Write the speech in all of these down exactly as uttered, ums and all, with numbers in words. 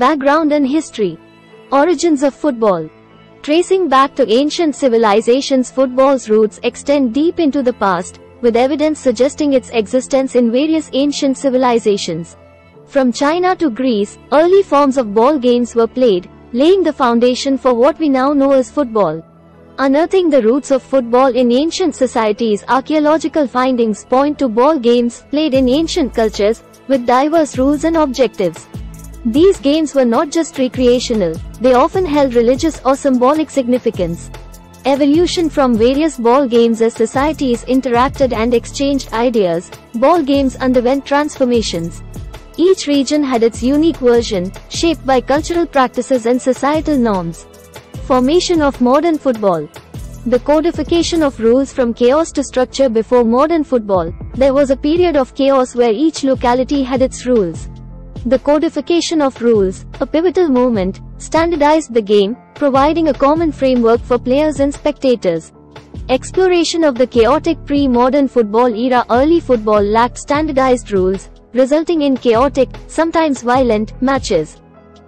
Background and history. Origins of football. Tracing back to ancient civilizations, football's roots extend deep into the past, with evidence suggesting its existence in various ancient civilizations. From China to Greece, early forms of ball games were played, laying the foundation for what we now know as football. Unearthing the roots of football in ancient societies, archaeological findings point to ball games played in ancient cultures, with diverse rules and objectives. These games were not just recreational, they often held religious or symbolic significance. Evolution from various ball games. As societies interacted and exchanged ideas, ball games underwent transformations. Each region had its unique version, shaped by cultural practices and societal norms. Formation of modern football. The codification of rules. From chaos to structure. Before modern football, there was a period of chaos where each locality had its rules. The codification of rules, a pivotal moment, standardized the game, providing a common framework for players and spectators. Exploration of the chaotic pre-modern football era. Early football lacked standardized rules, resulting in chaotic, sometimes violent, matches.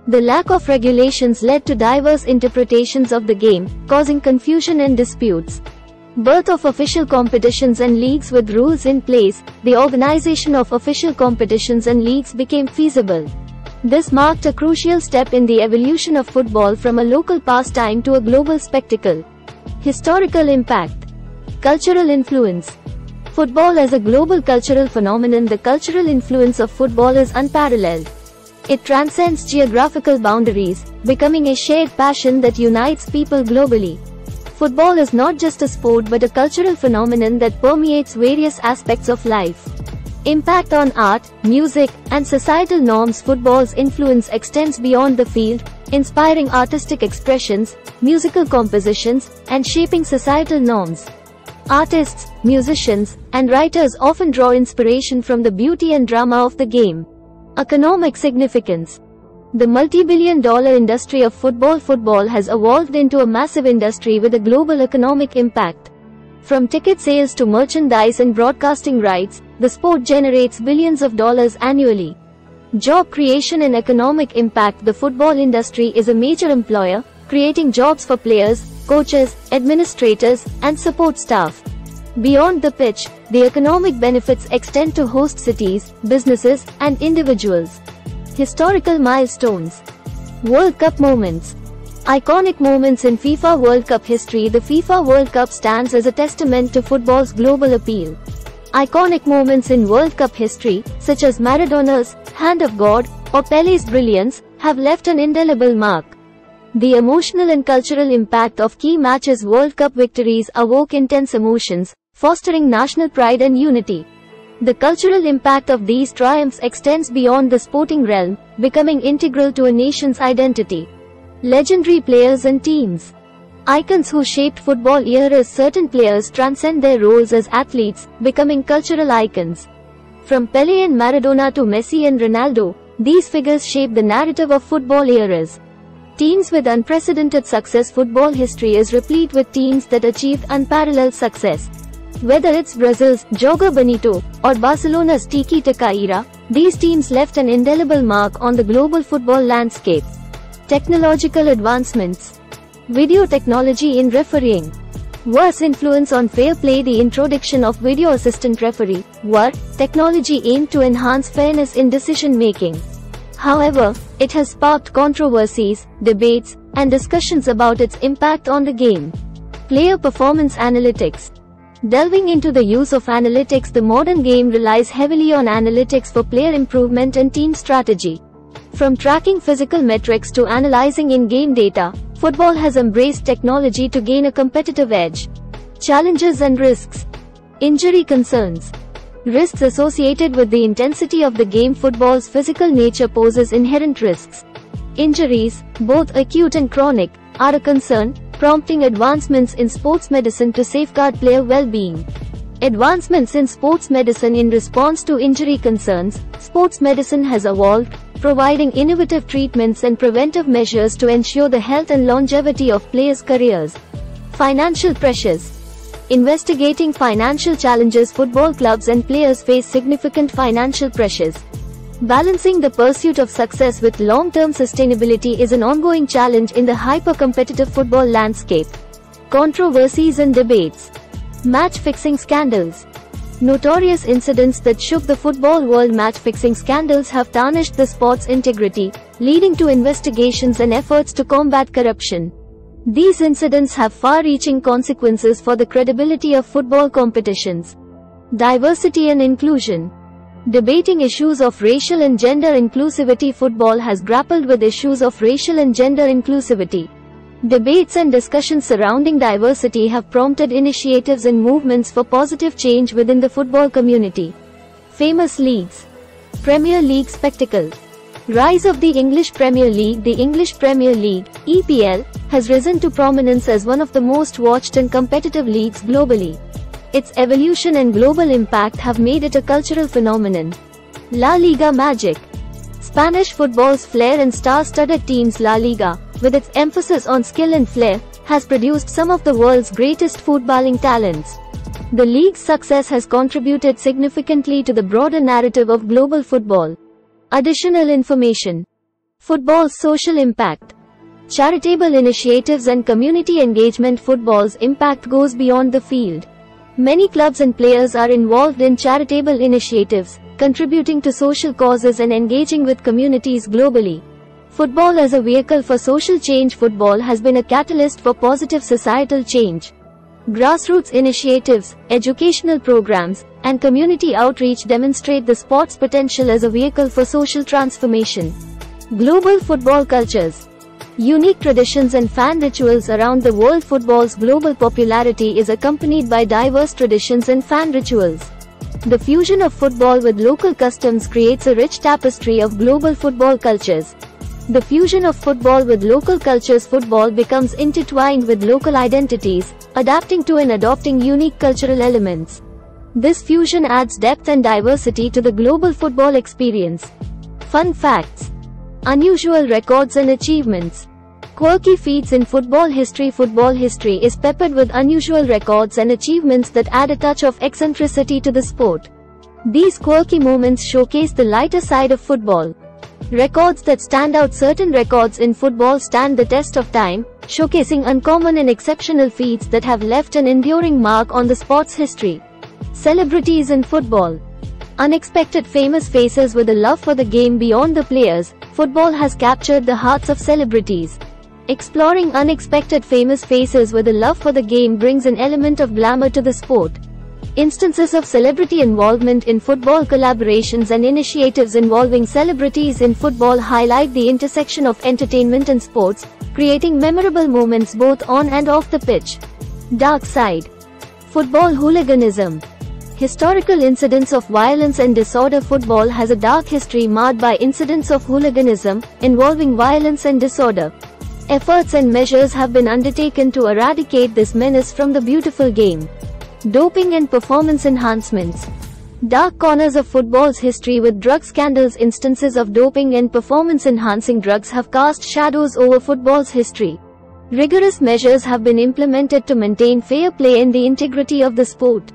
The lack of regulations led to diverse interpretations of the game, causing confusion and disputes. Birth of official competitions and leagues. With rules in place, the organization of official competitions and leagues became feasible. This marked a crucial step in the evolution of football from a local pastime to a global spectacle. Historical impact. Cultural influence. Football as a global cultural phenomenon. The cultural influence of football is unparalleled. It transcends geographical boundaries, becoming a shared passion that unites people globally. Football is not just a sport but a cultural phenomenon that permeates various aspects of life. Impact on art, music, and societal norms. Football's influence extends beyond the field, inspiring artistic expressions, musical compositions, and shaping societal norms. Artists, musicians, and writers often draw inspiration from the beauty and drama of the game. Economic significance. The multi-billion dollar industry of football. Football has evolved into a massive industry with a global economic impact. From ticket sales to merchandise and broadcasting rights, the sport generates billions of dollars annually. Job creation and economic impact. The football industry is a major employer, creating jobs for players, coaches, administrators, and support staff. Beyond the pitch, the economic benefits extend to host cities, businesses, and individuals. Historical milestones. World Cup moments. Iconic moments in FIFA World Cup history. The FIFA World Cup stands as a testament to football's global appeal. Iconic moments in World Cup history, such as Maradona's hand of God or Pele's brilliance, have left an indelible mark. The emotional and cultural impact of key matches. World Cup victories awoke intense emotions, fostering national pride and unity. The cultural impact of these triumphs extends beyond the sporting realm, becoming integral to a nation's identity. Legendary players and teams. Icons who shaped football eras. Certain players transcend their roles as athletes, becoming cultural icons. From Pelé and Maradona to Messi and Ronaldo, these figures shape the narrative of football eras. Teams with unprecedented success. Football history is replete with teams that achieved unparalleled success. Whether it's Brazil's Joga Bonito or Barcelona's Tiki Taka era, these teams left an indelible mark on the global football landscape. Technological advancements. Video technology in refereeing. V A R's influence on fair play. The introduction of video assistant referee (V A R) technology aimed to enhance fairness in decision-making. However, it has sparked controversies, debates, and discussions about its impact on the game. Player performance analytics. Delving into the use of analytics. The modern game relies heavily on analytics for player improvement and team strategy. From tracking physical metrics to analyzing in-game data, football has embraced technology to gain a competitive edge. Challenges and risks. Injury concerns. Risks associated with the intensity of the game. Football's physical nature poses inherent risks. Injuries, both acute and chronic, are a concern, prompting advancements in sports medicine to safeguard player well-being. Advancements in sports medicine. In response to injury concerns, sports medicine has evolved, providing innovative treatments and preventive measures to ensure the health and longevity of players' careers. Financial pressures. Investigating financial challenges. Football clubs and players face significant financial pressures. Balancing the pursuit of success with long-term sustainability is an ongoing challenge in the hyper-competitive football landscape. Controversies and debates. Match-fixing scandals. Notorious incidents that shook the football world. Match-fixing scandals have tarnished the sport's integrity, leading to investigations and efforts to combat corruption. These incidents have far-reaching consequences for the credibility of football competitions. Diversity and inclusion. Debating issues of racial and gender inclusivity. Football has grappled with issues of racial and gender inclusivity. Debates and discussions surrounding diversity have prompted initiatives and movements for positive change within the football community. Famous leagues. Premier League spectacle. Rise of the English Premier League. The English Premier League, E P L, has risen to prominence as one of the most watched and competitive leagues globally. Its evolution and global impact have made it a cultural phenomenon. La Liga magic. Spanish football's flair and star-studded teams. La Liga, with its emphasis on skill and flair, has produced some of the world's greatest footballing talents. The league's success has contributed significantly to the broader narrative of global football. Additional information. Football's social impact. Charitable initiatives and community engagement. Football's impact goes beyond the field. Many clubs and players are involved in charitable initiatives, contributing to social causes and engaging with communities globally. Football as a vehicle for social change. Football has been a catalyst for positive societal change. Grassroots initiatives, educational programs, and community outreach demonstrate the sport's potential as a vehicle for social transformation. Global football cultures. Unique traditions and fan rituals around the world. Football's global popularity is accompanied by diverse traditions and fan rituals. The fusion of football with local customs creates a rich tapestry of global football cultures. The fusion of football with local cultures. Football becomes intertwined with local identities, adapting to and adopting unique cultural elements. This fusion adds depth and diversity to the global football experience. Fun facts. Unusual records and achievements. Quirky feats in football history. Football history is peppered with unusual records and achievements that add a touch of eccentricity to the sport. These quirky moments showcase the lighter side of football. Records that stand out. Certain records in football stand the test of time, showcasing uncommon and exceptional feats that have left an enduring mark on the sport's history. Celebrities in football. Unexpected famous faces with a love for the game beyond the players. Football has captured the hearts of celebrities. Exploring unexpected famous faces with a love for the game brings an element of glamour to the sport. Instances of celebrity involvement in football. Collaborations and initiatives involving celebrities in football highlight the intersection of entertainment and sports, creating memorable moments both on and off the pitch. Dark side. Football hooliganism. Historical incidents of violence and disorder. Football has a dark history marred by incidents of hooliganism, involving violence and disorder. Efforts and measures have been undertaken to eradicate this menace from the beautiful game. Doping and performance enhancements. Dark corners of football's history with drug scandals. Instances of doping and performance-enhancing drugs have cast shadows over football's history. Rigorous measures have been implemented to maintain fair play and the integrity of the sport.